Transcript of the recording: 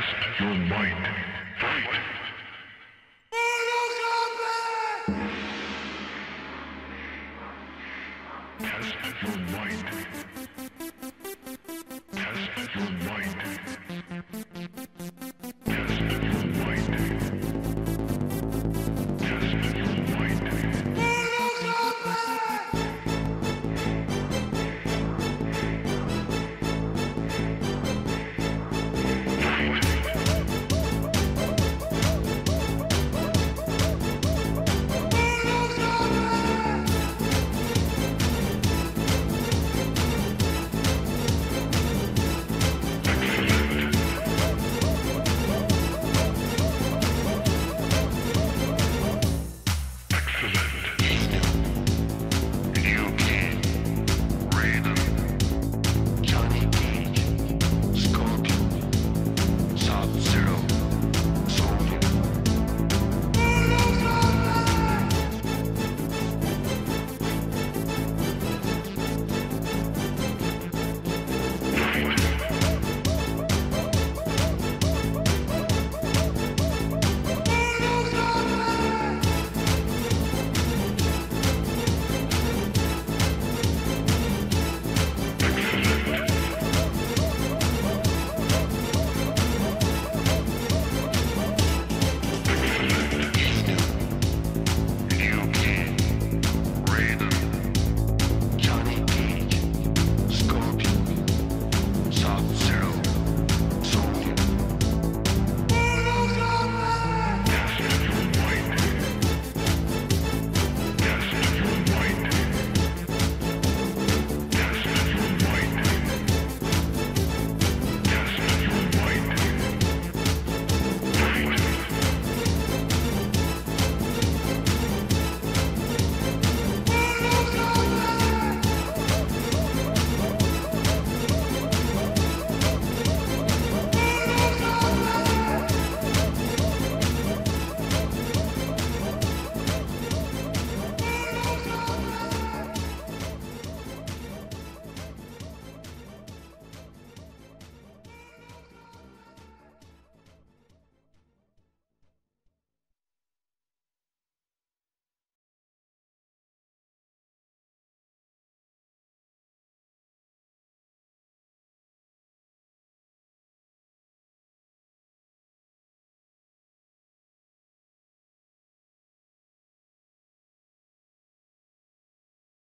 test your might. Fight!